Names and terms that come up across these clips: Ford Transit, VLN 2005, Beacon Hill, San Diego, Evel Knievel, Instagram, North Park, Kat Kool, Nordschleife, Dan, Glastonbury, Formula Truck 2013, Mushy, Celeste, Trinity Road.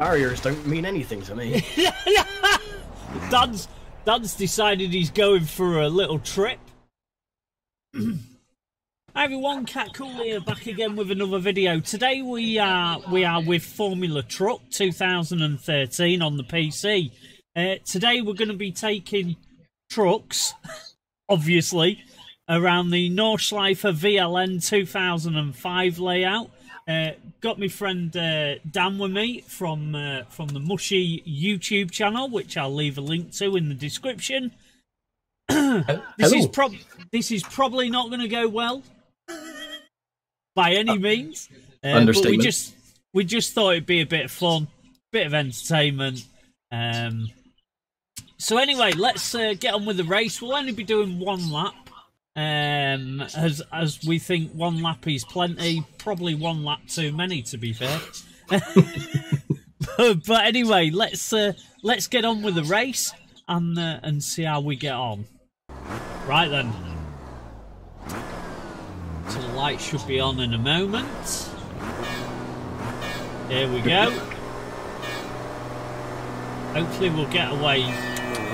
Barriers don't mean anything to me. Dan's decided he's going for a little trip. Hi everyone, Kat Kool here, back again with another video. Today we are with Formula Truck 2013 on the PC. Today we're going to be taking trucks, obviously, around the Nordschleife VLN 2005 layout. Got my friend Dan with me from the Mushy YouTube channel, which I'll leave a link to in the description. This is probably not going to go well by any means. Understatement. But we just thought it'd be a bit of fun, bit of entertainment. So anyway, let's get on with the race. We'll only be doing one lap. As we think one lap is plenty, probably one lap too many, to be fair. but anyway, let's get on with the race and see how we get on. Right then, so the light should be on in a moment. Here we go. Hopefully we'll get away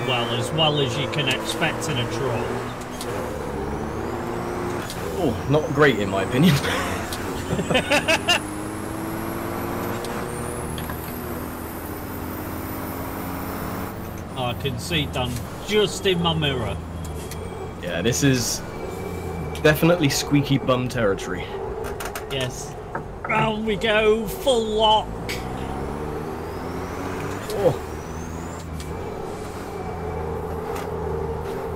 well as you can expect in a truck. Oh, not great in my opinion. Oh, I can see Dan just in my mirror. Yeah, this is definitely squeaky bum territory. Yes. Round we go, full lock. Oh.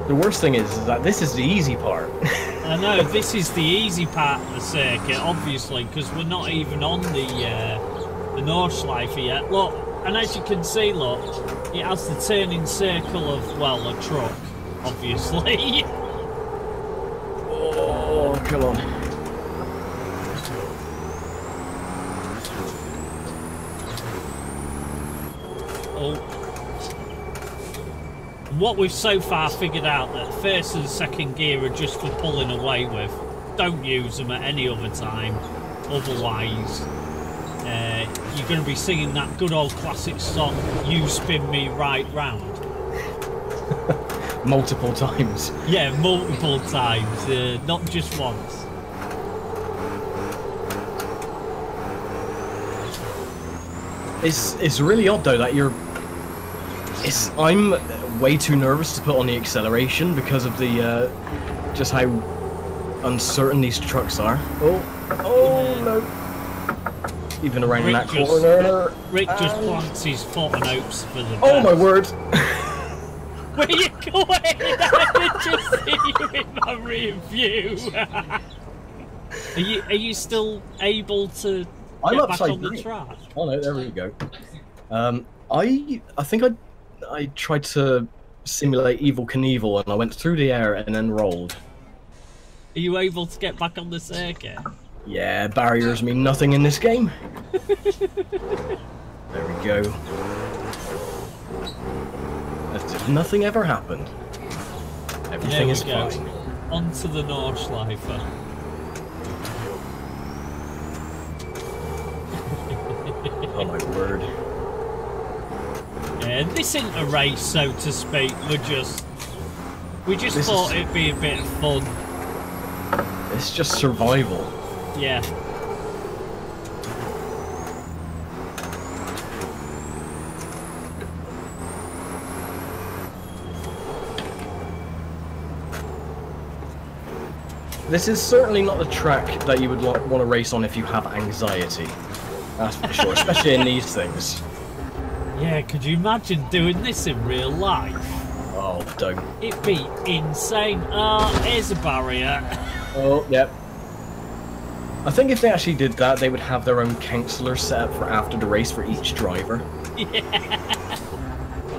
The worst thing is that this is the easy part. I know, this is the easy part of the circuit, obviously, because we're not even on the Nordschleife yet. Look, and as you can see, look, it has the turning circle of, well, a truck, obviously. Oh, come on. Oh. What we've so far figured out that first and second gear are just for pulling away with. Don't use them at any other time, otherwise you're going to be singing that good old classic song, You Spin Me Right Round. Multiple times. Yeah, multiple times, not just once. It's really odd though that you're... I'm way too nervous to put on the acceleration because of the just how uncertain these trucks are. Oh no! Even around Rick that corner. Rick just plants his foot and hopes for the. Oh best. My word! Where you going? I just see you in my rear view. Are you still able to? I'm get upside back on the track? Oh no! There we go. I think I tried to simulate Evel Knievel and I went through the air and then rolled. Are you able to get back on the circuit? Yeah, barriers mean nothing in this game. There we go. As if nothing ever happened. Everything is go. Fine. Onto the Nordschleife. Oh my word. Yeah, this isn't a race, so to speak. We just thought it'd be a bit of fun. It's just survival. Yeah. This is certainly not the track that you would want to race on if you have anxiety. That's for sure, especially in these things. Yeah, could you imagine doing this in real life? Oh, don't. It'd be insane. Oh, here's a barrier. Oh, yep. I think if they actually did that, they would have their own counsellor set up for after the race for each driver. Yeah.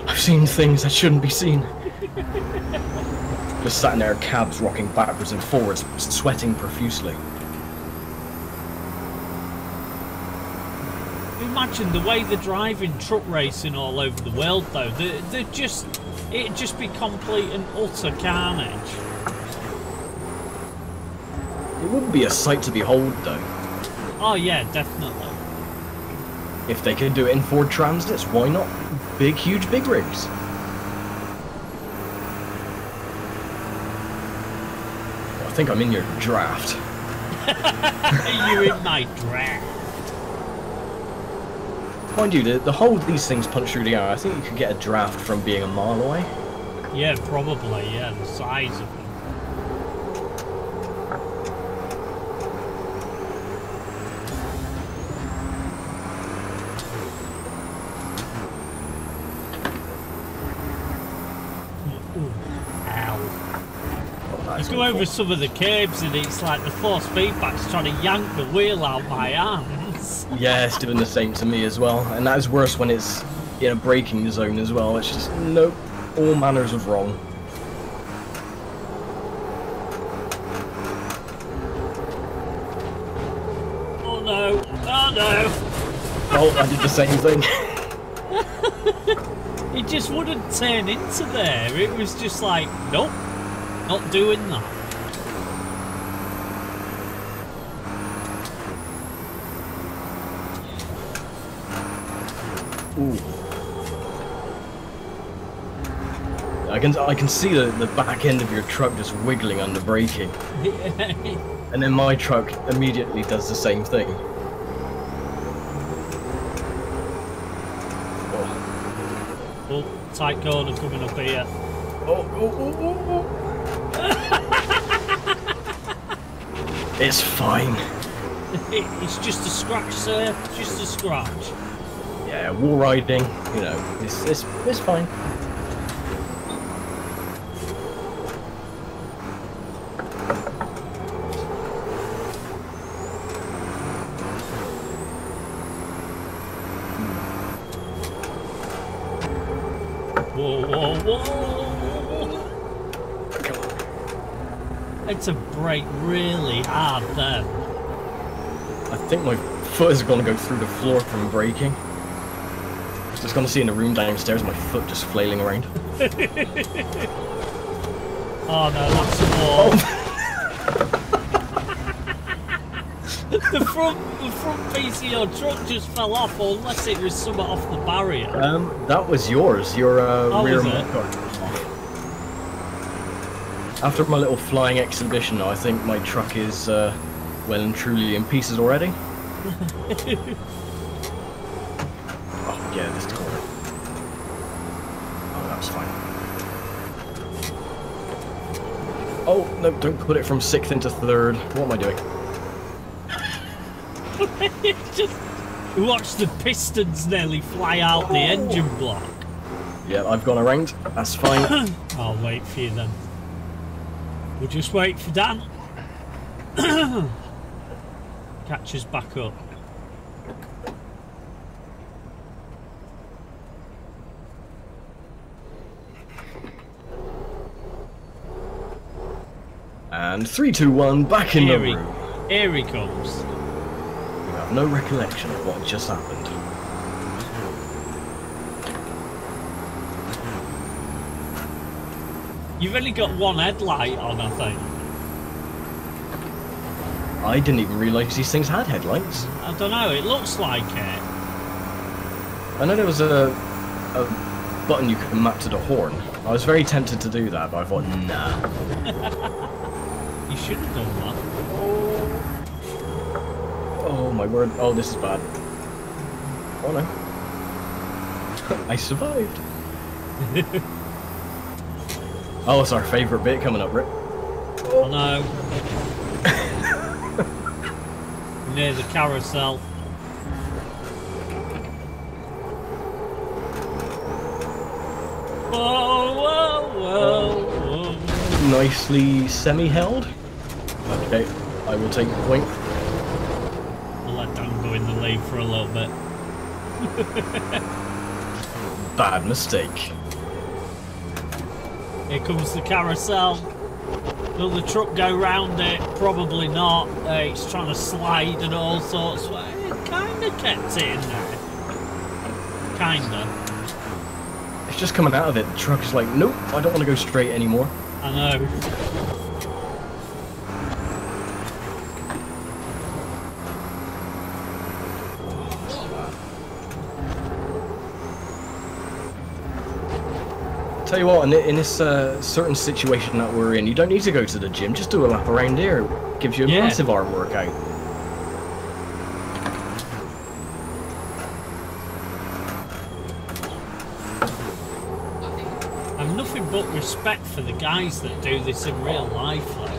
I've seen things that shouldn't be seen. Just sat in their cabs rocking backwards and forwards, sweating profusely. Imagine the way they're driving truck racing all over the world, though. It'd just be complete and utter carnage. It would be a sight to behold, though. Oh yeah, definitely. If they could do it in Ford Transits, why not big, huge, big rigs? Well, I think I'm in your draft. You in my draft. Mind you, the whole of these things punch through the air. I think you could get a draft from being a mile away. Yeah, probably, yeah, the size of them. Go over some of the curbs and it's like the force feedback's trying to yank the wheel out my arms. Yeah, it's doing the same to me as well, and that is worse when it's in a braking zone as well. It's just nope, all manners of wrong. Oh no! Oh no! Oh, I did the same thing. It just wouldn't turn into there. It was just like nope. Not doing that. Ooh. I can see the back end of your truck just wiggling under braking. And then my truck immediately does the same thing. Oh, oh, tight corner coming up here. Oh, oh, oh, oh, oh. It's fine. It's just a scratch, sir. Just a scratch. Yeah, wall riding, you know, it's fine. Whoa, whoa, whoa! Come on. It's a brake really hard there. I think my foot is going to go through the floor from braking. I was just going to see in the room downstairs my foot just flailing around. Oh no, that's the wall. Oh. the front piece of your truck just fell off, or unless it was somewhat off the barrier. That was yours, your rear car. After my little flying exhibition now, I think my truck is well and truly in pieces already. Oh yeah, this corner. Oh, that's fine. Oh no, don't put it from 6th into 3rd. What am I doing? Just watch the pistons nearly fly out the engine block. Yeah, I've gone around. That's fine. I'll wait for you then. We'll just wait for Dan. Catch us back up. And 3, 2, 1, back in the room. Here he comes. You have no recollection of what just happened. You've only got one headlight on, I think. I didn't even realise these things had headlights. I don't know, it looks like it. I know there was a button you could map to the horn. I was very tempted to do that, but I thought, nah. You should have done that. Oh my word. Oh, this is bad. Oh no. I survived. Oh, it's our favourite bit coming up, Rick. Oh no. Near the carousel. Whoa, whoa, whoa, whoa. Nicely semi-held. Okay, I will take the point. I'll let Dan go in the lead for a little bit. Bad mistake. Here comes the carousel. Will the truck go round it? Probably not. It's trying to slide and all sorts. It kind of kept it in there. Kinda. It's just coming out of it. The truck's like, nope, I don't want to go straight anymore. I know. Tell you what, in this certain situation that we're in, you don't need to go to the gym. Just do a lap around here. It gives you a massive arm workout. I've nothing but respect for the guys that do this in real life, though.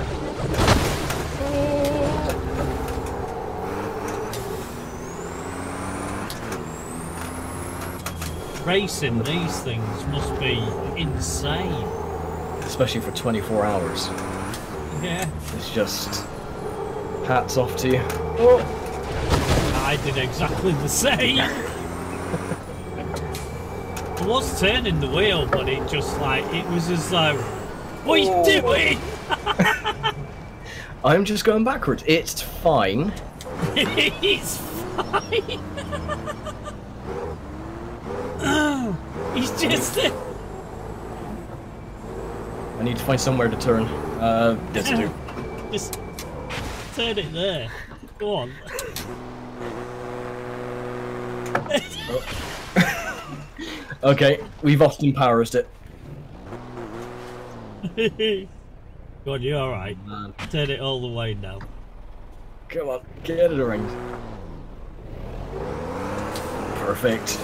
Racing these things must be insane. Especially for 24 hours. Yeah. It's just... hats off to you. Oh. I did exactly the same. I was turning the wheel, but it just like... it was as though... What are you doing? I'm just going backwards. It's fine. It's fine. He's just there. I need to find somewhere to turn. This do. Just turn it there. Go on. Okay, we've often powerized it. God, you're alright. Turn it all the way now. Come on, get it around. Perfect.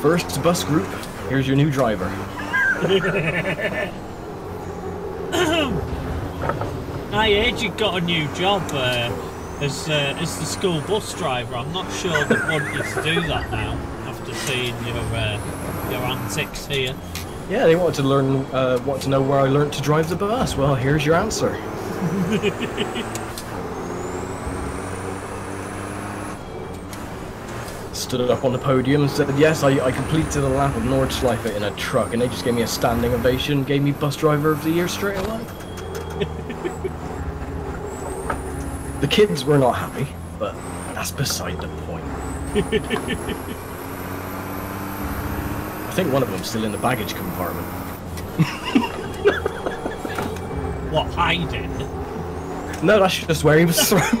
First bus group, here's your new driver. I heard you got a new job as the school bus driver. I'm not sure they want you to do that now after seeing your antics here. Yeah, they wanted to learn, want to know where I learnt to drive the bus. Well, here's your answer. Stood up on the podium and said, yes, I completed a lap of Nordschleife in a truck, and they just gave me a standing ovation, gave me Bus Driver of the Year straight away. The kids were not happy, but that's beside the point. I think one of them's still in the baggage compartment. What, hiding? No, that's just where he was thrown.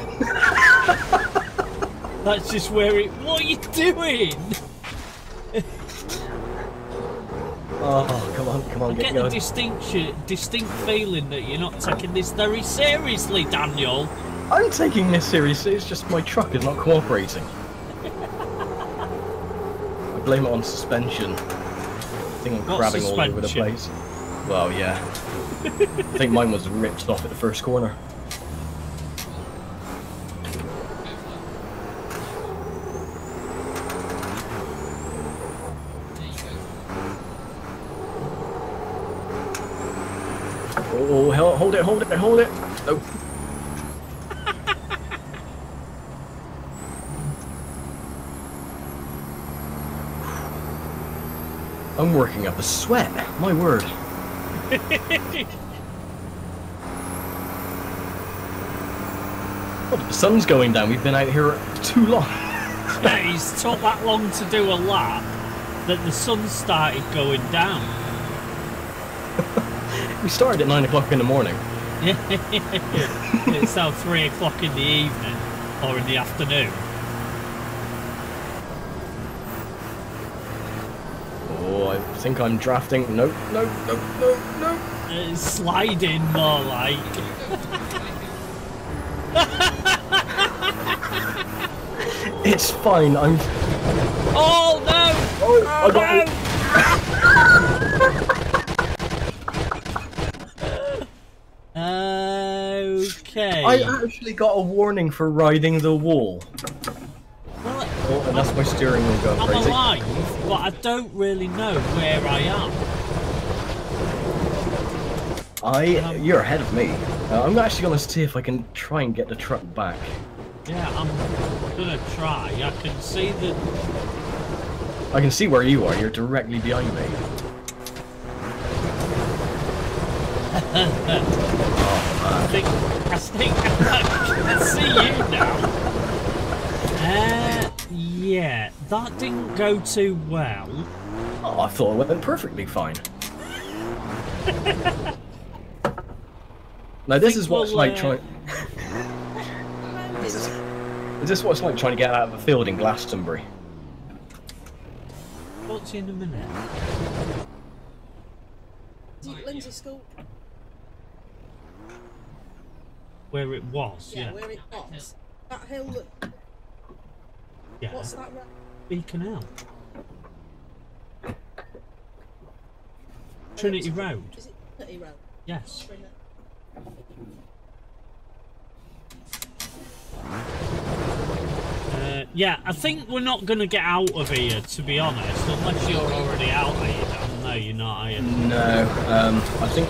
That's just where it... What are you doing? Oh, come on, get going. I get the distinct feeling that you're not taking this very seriously, Daniel. I'm taking this seriously, it's just my truck is not cooperating. I blame it on suspension. I think I'm grabbing all over the place. Well, yeah. I think mine was ripped off at the first corner. Oh, hold it. Nope. I'm working up a sweat. My word. Oh, the sun's going down. We've been out here too long. Yeah, it's took that long to do a lap that the sun started going down. We started at 9 o'clock in the morning. It's now 3 o'clock in the evening, or in the afternoon. Oh, I think I'm drafting. Nope. It's sliding more like. It's fine, I'm... Oh, no! Oh, I got no! Okay. I actually got a warning for riding the wall. Well, oh, and that's my steering wheel going crazy. I'm alive, but I don't really know where I am. You're ahead of me. I'm actually going to see if I can try and get the truck back. Yeah, I'm going to try. I can see the... I can see where you are. You're directly behind me. I think I can see you now. Yeah, that didn't go too well. Oh, I thought it went perfectly fine. Now this is what's like trying. Is this what's like trying to get out of a field in Glastonbury? What's in a minute? Deep Lindsay School. Where it was, yeah. Where it was. That hill that... Yeah. What's that road? Beacon Hill. Trinity Road. Is it Trinity Road? Yes. Trinity. Yeah, I think we're not going to get out of here, to be honest, unless you're already out of here, Dan. No, you're not, are you? No, I think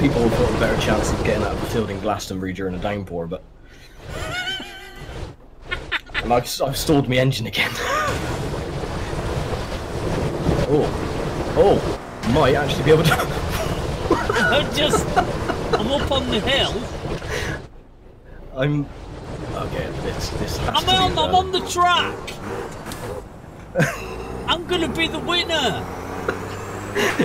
people have got a better chance of getting out of the field in Glastonbury during a downpour, but... and I've stalled my engine again. Oh, might actually be able to... I'm up on the hill. I'm... Okay, this has I'm on the track! I'm gonna be the winner!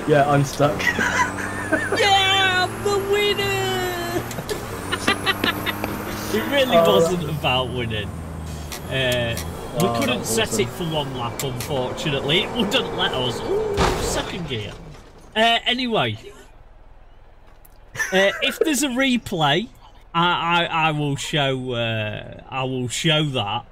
Yeah, I'm stuck. Yeah, I'm the winner! It really wasn't about winning. We couldn't set it for one lap, unfortunately. It wouldn't let us. Ooh, second gear. Anyway. If there's a replay... I will show that.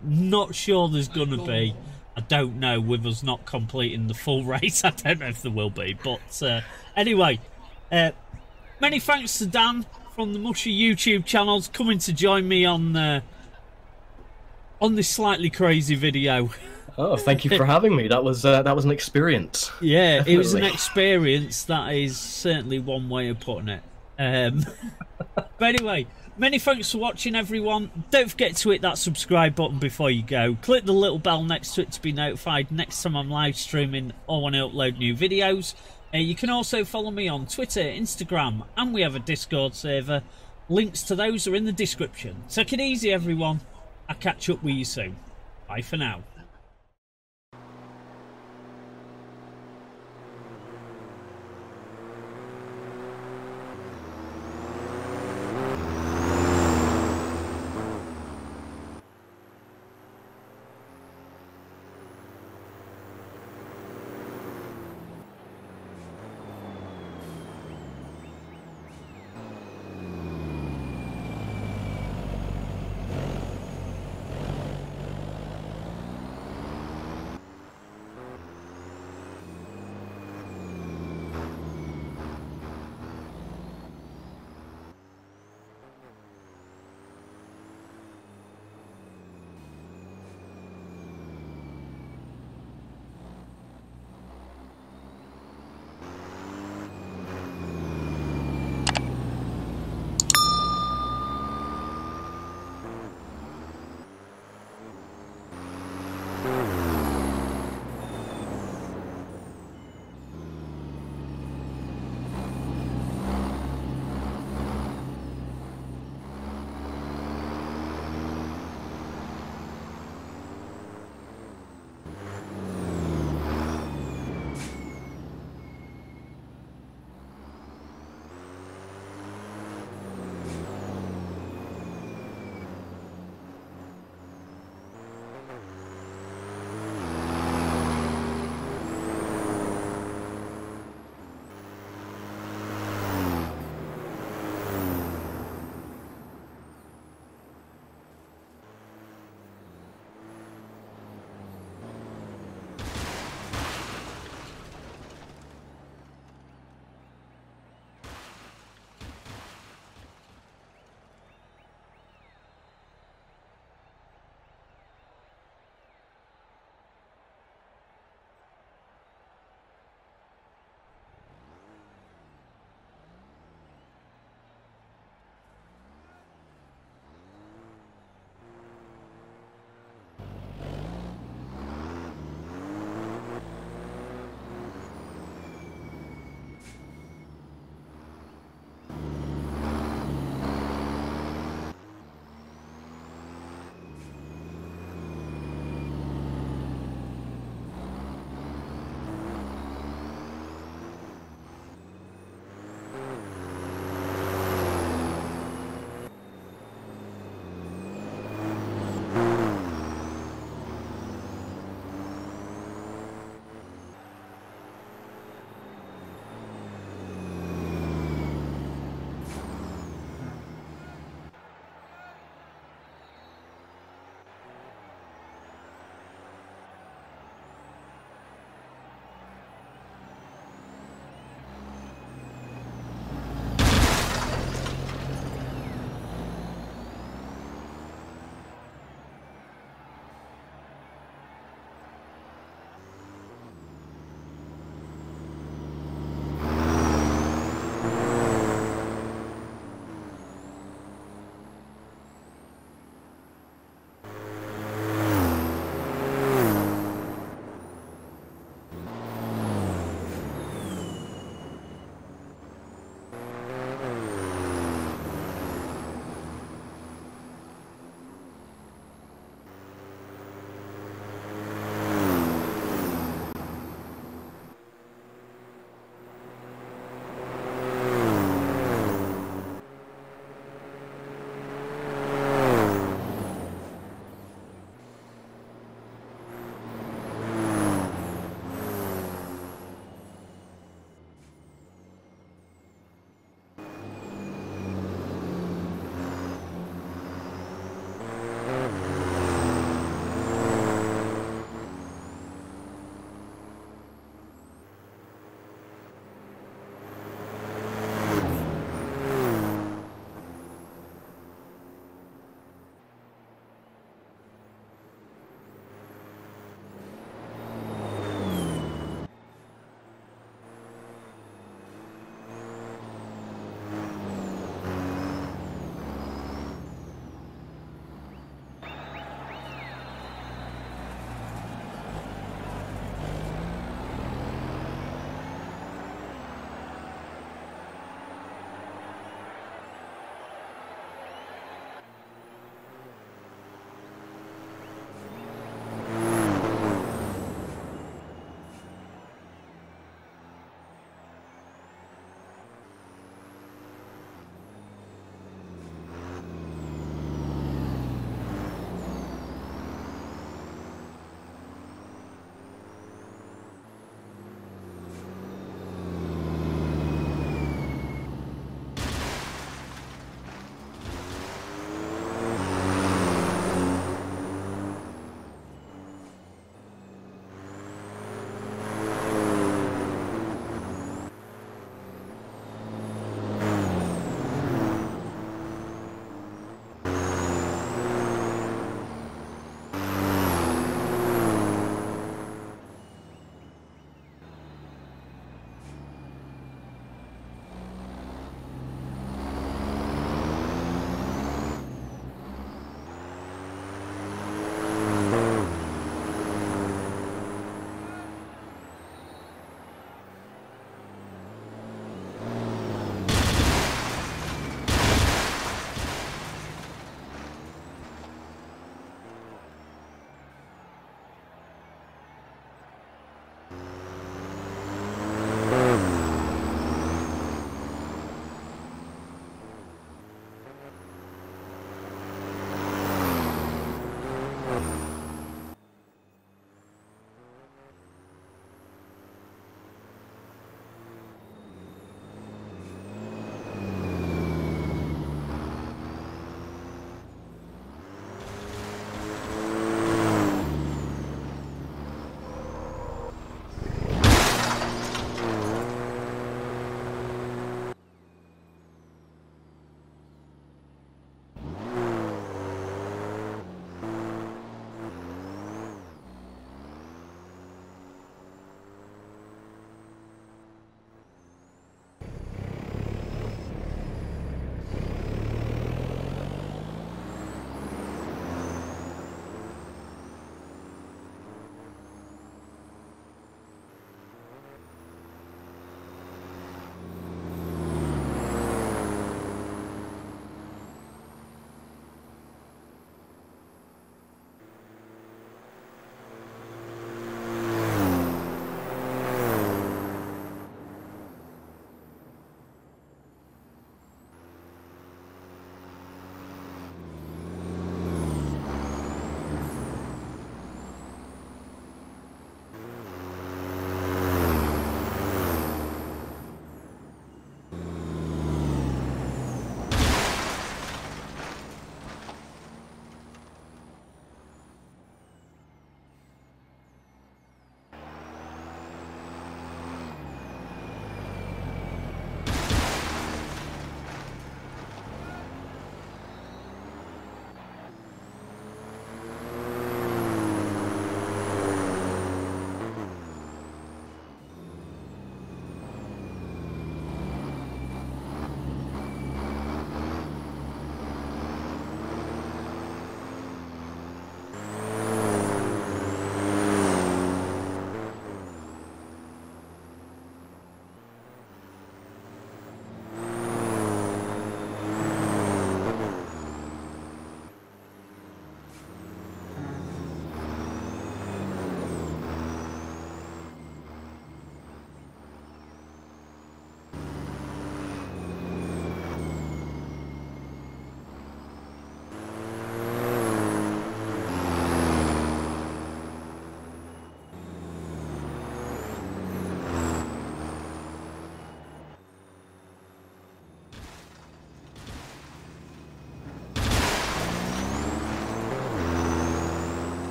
Not sure there's gonna be. I don't know, with us not completing the full race. I don't know if there will be. But anyway, many thanks to Dan from the Mushy YouTube channels coming to join me on this slightly crazy video. Oh, thank you for having me. That was an experience. Yeah, it was an experience. That is certainly one way of putting it. But anyway, many thanks for watching, everyone. Don't forget to hit that subscribe button before you go. Click the little bell next to it to be notified next time I'm live streaming or when I upload new videos. You can also follow me on Twitter, Instagram, and we have a Discord server. Links to those are in the description. Take it easy, everyone. I'll catch up with you soon. Bye for now.